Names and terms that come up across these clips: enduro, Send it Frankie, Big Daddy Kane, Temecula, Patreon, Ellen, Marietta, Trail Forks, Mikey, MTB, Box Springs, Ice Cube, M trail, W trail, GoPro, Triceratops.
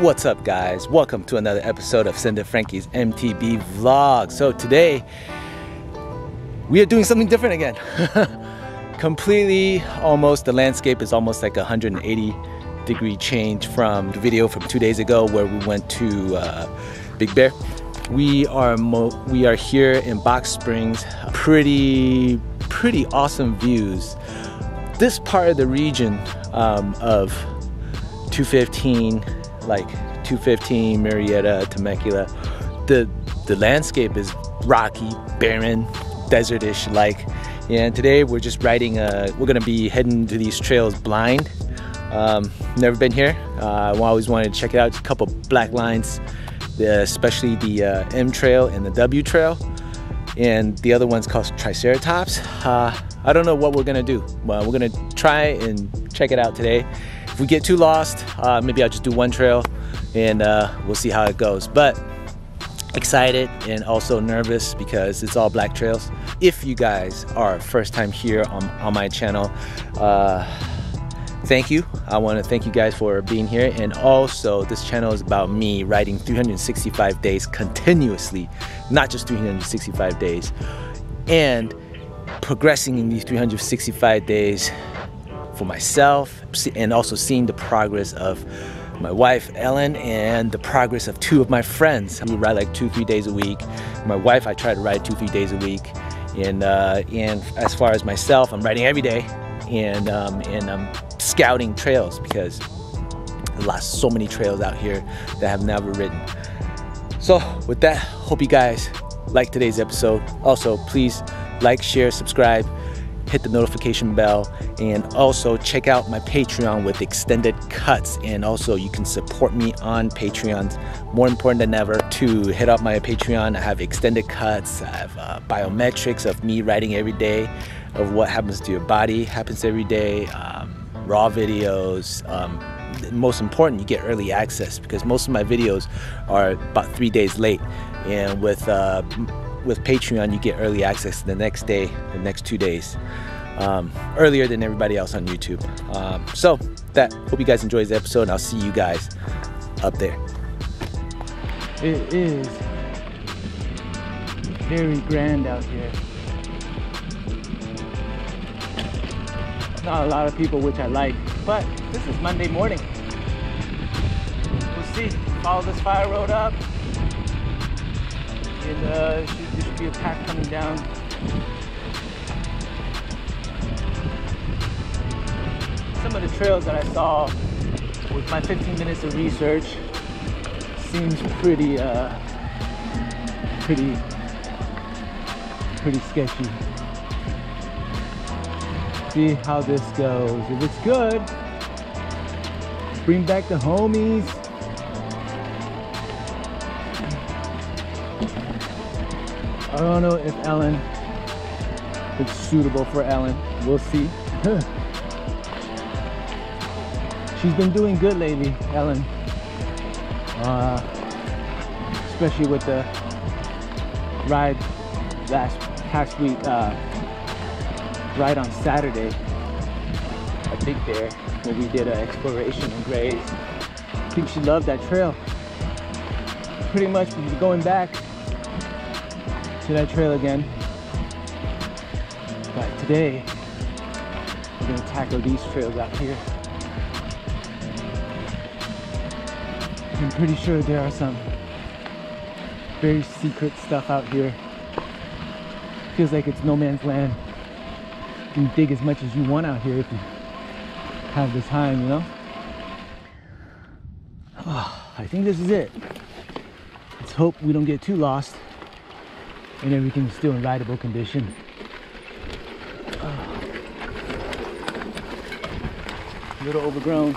What's up, guys? Welcome to another episode of Send it Frankie's MTB vlog. So today we are doing something different again. Completely, almost, the landscape is almost like a 180-degree change from the video from 2 days ago where we went to Big Bear. We are here in Box Springs. Pretty awesome views. This part of the region of 215, like 215, Marietta, Temecula, the landscape is rocky, barren, desertish like. And today we're just riding. We're gonna be heading to these trails blind. Never been here. I always wanted to check it out. Just a couple black lines, especially the M trail and the W trail, and the other one's called Triceratops. I don't know what we're gonna do. Well, we're gonna try and check it out today. If we get too lost, maybe I'll just do one trail and we'll see how it goes. But excited and also nervous because it's all black trails. If you guys are first time here on my channel, thank you. I want to thank you guys for being here. And also, this channel is about me riding 365 days continuously, not just 365 days, and progressing in these 365 days for myself, and also seeing the progress of my wife Ellen and the progress of two of my friends. We ride like 2-3 days a week. My wife, I try to ride 2-3 days a week, and as far as myself, I'm riding every day, and I'm scouting trails because there's so many trails out here that I have never ridden. So with that, hope you guys like today's episode. Also, please like, share, subscribe, hit the notification bell, and also check out my Patreon with extended cuts. And also, you can support me on Patreon. More important than ever to hit up my Patreon. I have extended cuts, I have biometrics of me riding every day, of what happens to your body, happens every day, raw videos. Most important, you get early access because most of my videos are about 3 days late. And with Patreon, you get early access the next day, the next 2 days, earlier than everybody else on YouTube. So that, hope you guys enjoy this episode, and I'll see you guys up there. It is very grand out here. Not a lot of people, which I like, but this is Monday morning. We'll see. Follow this fire road up. And there should be a pack coming down. Some of the trails that I saw with my 15 minutes of research seems pretty sketchy. See how this goes. If it's good, bring back the homies. I don't know if Ellen, it's suitable for Ellen. We'll see. She's been doing good lately, Ellen. Especially with the ride past week, ride on Saturday at Big Bear, where we did an exploration and graze. I think she loved that trail. Pretty much going back to that trail again, but today we're gonna tackle these trails out here. I'm pretty sure there are some very secret stuff out here. Feels like it's no man's land. You can dig as much as you want out here if you have the time, you know? Oh, I think this is it. Let's hope we don't get too lost and everything's still in rideable condition. Oh. A little overgrown.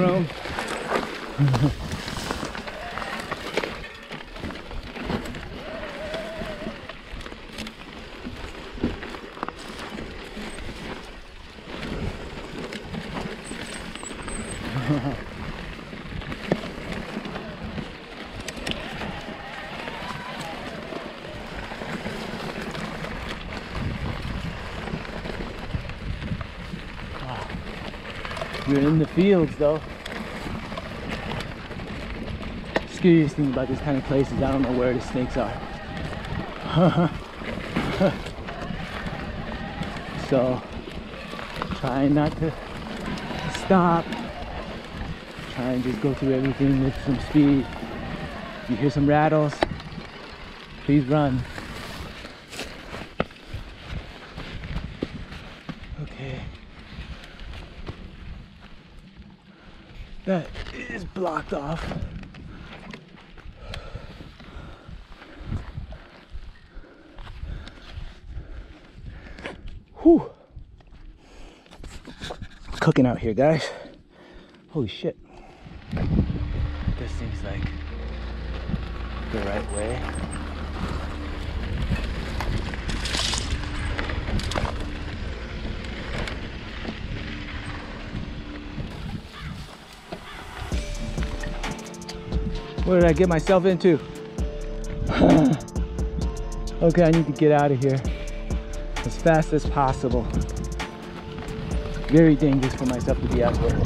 grown. We're in the fields though. Scariest thing about this kind of place is I don't know where the snakes are. So trying not to stop. Try and just go through everything with some speed. If you hear some rattles, please run. Okay. That is blocked off. Whew. Cooking out here, guys. Holy shit. This seems like the right way. What did I get myself into? Okay, I need to get out of here as fast as possible. Very dangerous for myself to be out here.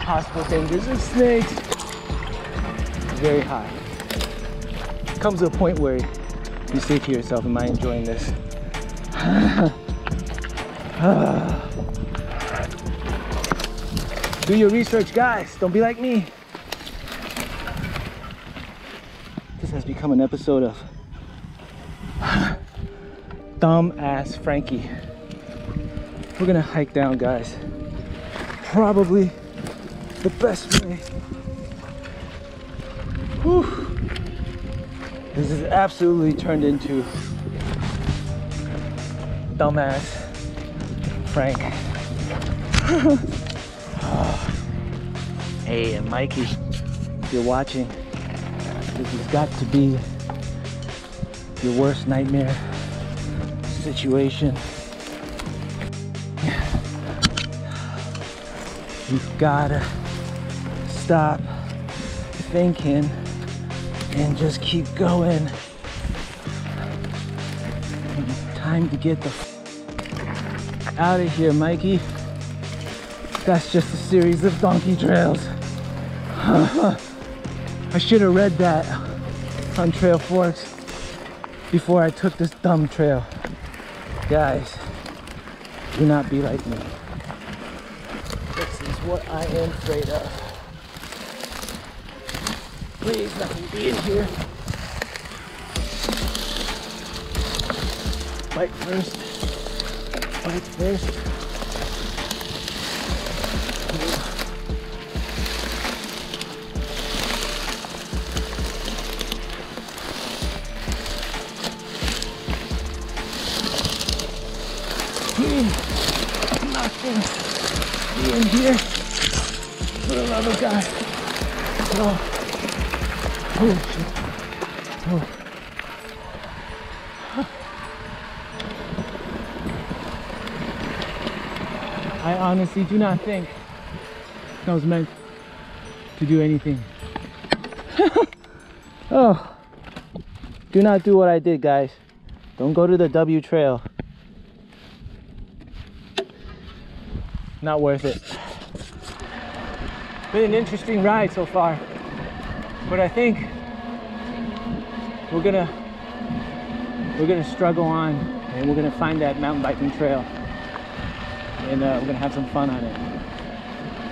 Possible dangers of snakes. Very high. It comes to a point where you say to yourself, am I enjoying this? Do your research, guys. Don't be like me. Has become an episode of Dumbass Frankie. We're gonna hike down, guys. Probably the best way. Whew. This is absolutely turned into Dumbass Frank. Hey, and Mikey, if you're watching, this has got to be your worst nightmare situation. You've gotta stop thinking and just keep going. And it's time to get the f out of here, Mikey. That's just a series of donkey trails. I should have read that on Trail Forks before I took this dumb trail. Guys, do not be like me. This is what I am afraid of. Please let me be in here. Bite first. Bite first. Be in here for the love of God. Oh, oh shit. Oh. Huh. I honestly do not think that was meant to do anything. Oh, do not do what I did, guys. Don't go to the W trail. Not worth it. Been an interesting ride so far, but I think we're gonna struggle on, and we're gonna find that mountain biking trail, and we're gonna have some fun on it.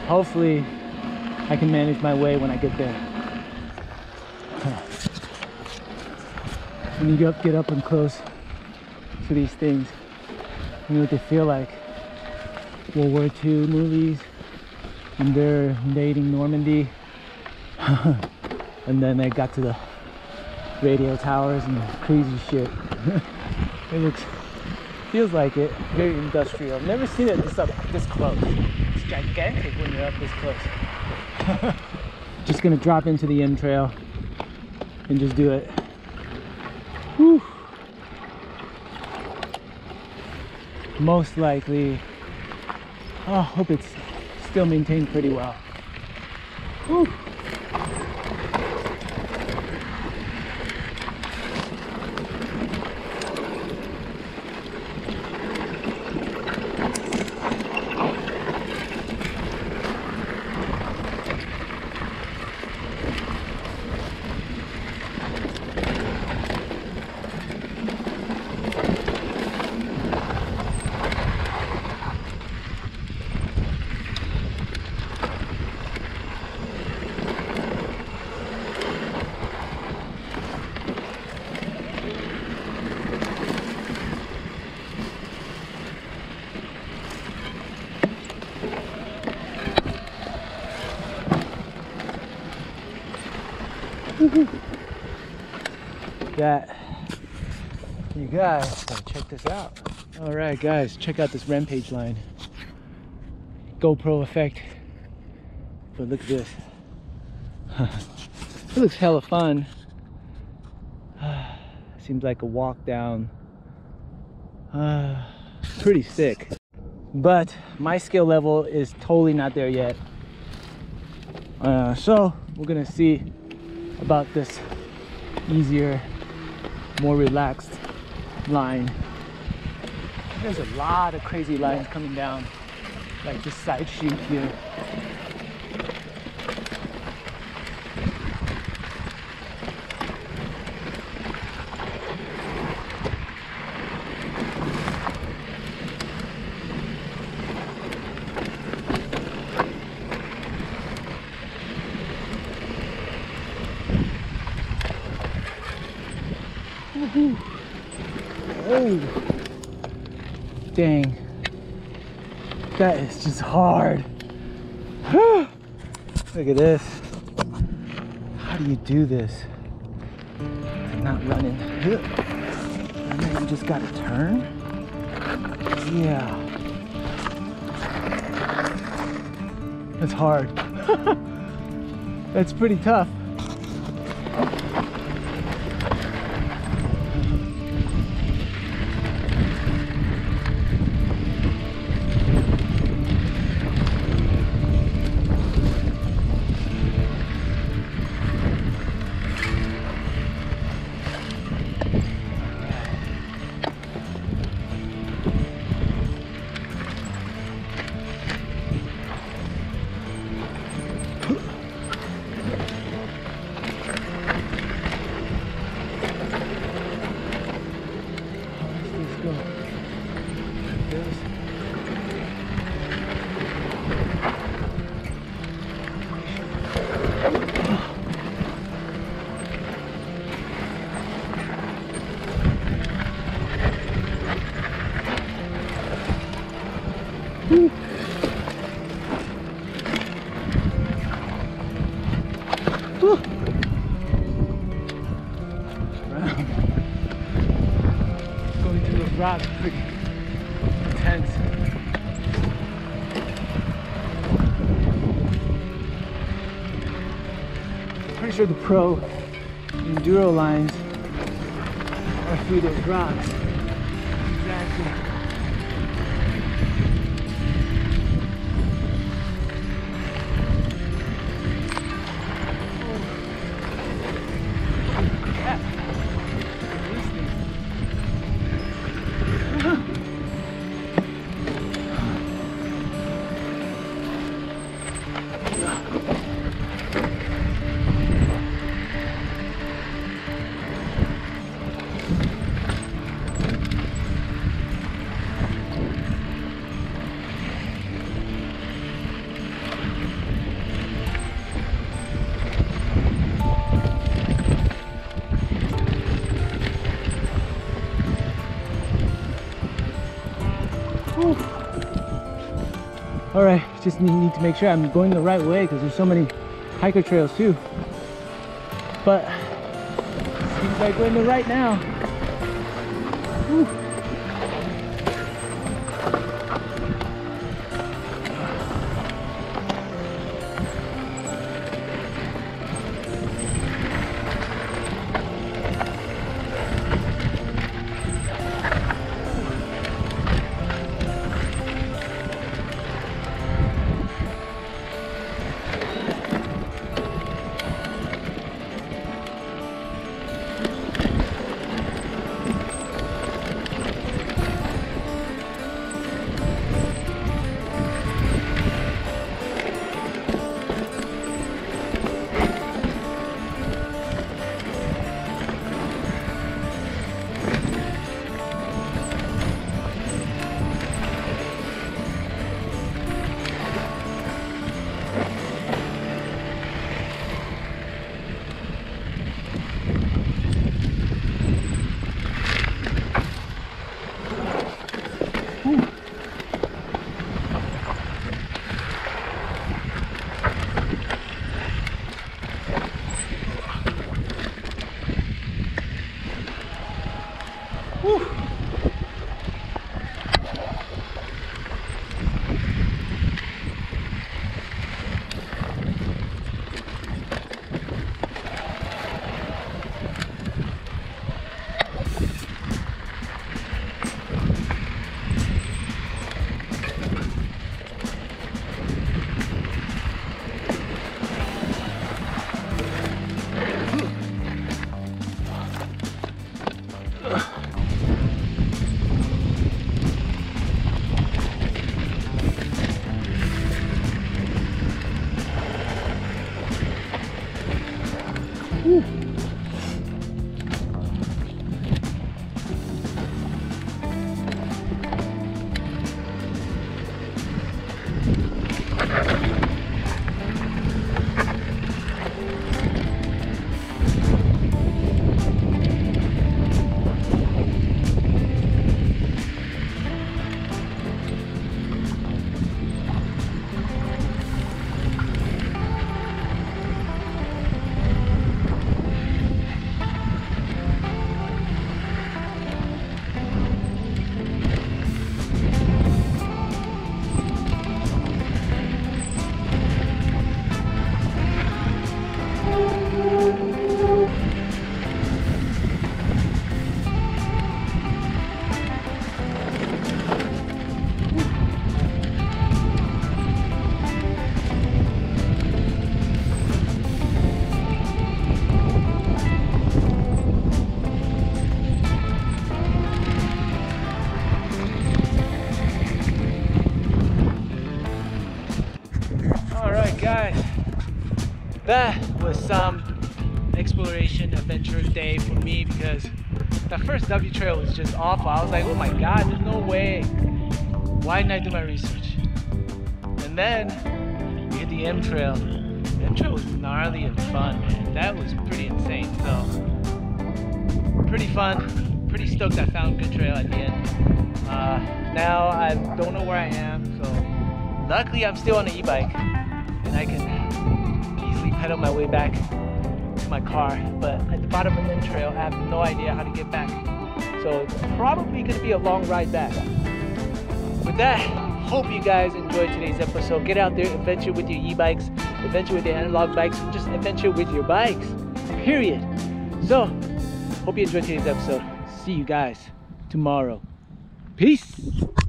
Hopefully, I can manage my way when I get there. When you get up and close to these things, you know what they feel like. World War II movies, and they're invading Normandy. And then they got to the radio towers and crazy shit. It looks, feels like it, very industrial. I've never seen it this up this close. It's gigantic when you're up this close. Just gonna drop into the M trail and just do it. Whew. Most likely, I hope it's still maintained pretty well. Whew. That you guys gotta check this out. All right guys, check out this rampage line, GoPro effect, but look at this. It looks hella fun. Seems like a walk down, pretty sick, but my skill level is totally not there yet, so we're gonna see about this easier, more relaxed line. There's a lot of crazy lines coming down, like this side chute here. Oh, dang, that is just hard. Look at this. How do you do this? I'm not running. And then you just gotta turn? Yeah. That's hard. That's pretty tough. That's pretty intense. Pretty sure the pro enduro lines are through those rocks. Exactly. All right, just need to make sure I'm going the right way because there's so many hiker trails too. But it seems like we're in the right now. Whew. Whew. That was some exploration adventure day for me because the first W trail was just awful. I was like, oh my God, there's no way. Why didn't I do my research? And then we hit the M trail. The M trail was gnarly and fun, man. That was pretty insane. So pretty fun, pretty stoked I found a good trail at the end. Now I don't know where I am, so luckily I'm still on an e-bike and I can pedal my way back to my car, but at the bottom of the trail I have no idea how to get back, so it's probably going to be a long ride back. With that, hope you guys enjoyed today's episode. Get out there, adventure with your e-bikes, adventure with your analog bikes, just adventure with your bikes, period. So hope you enjoyed today's episode. See you guys tomorrow. Peace.